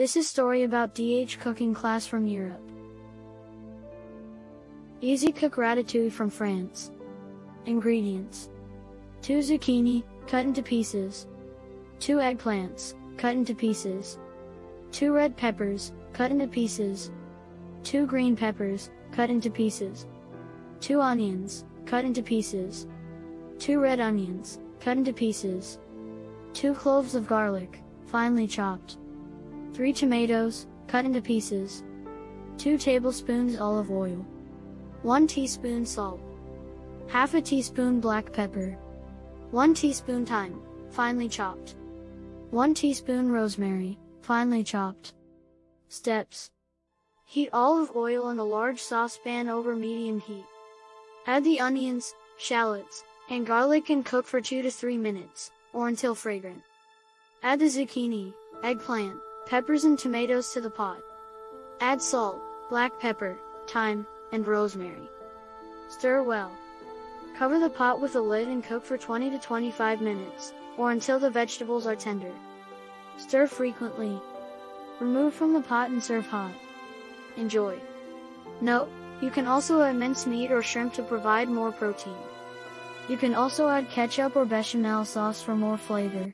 This is story about DH cooking class from Europe. Easy cook ratatouille from France. Ingredients: 2 zucchini, cut into pieces, 2 eggplants, cut into pieces, 2 red peppers, cut into pieces, 2 green peppers, cut into pieces, 2 onions, cut into pieces, 2 red onions, cut into pieces, 2 cloves of garlic, finely chopped, 3 tomatoes, cut into pieces, 2 tablespoons olive oil, 1 teaspoon salt, half a teaspoon black pepper, 1 teaspoon thyme, finely chopped, 1 teaspoon rosemary, finely chopped. Steps: heat olive oil in a large saucepan over medium heat. Add the onions, shallots, and garlic and cook for 2 to 3 minutes, or until fragrant. Add the zucchini, eggplant, peppers and tomatoes to the pot. Add salt, black pepper, thyme, and rosemary. Stir well. Cover the pot with a lid and cook for 20 to 25 minutes, or until the vegetables are tender. Stir frequently. Remove from the pot and serve hot. Enjoy. Note: you can also add minced meat or shrimp to provide more protein. You can also add ketchup or bechamel sauce for more flavor.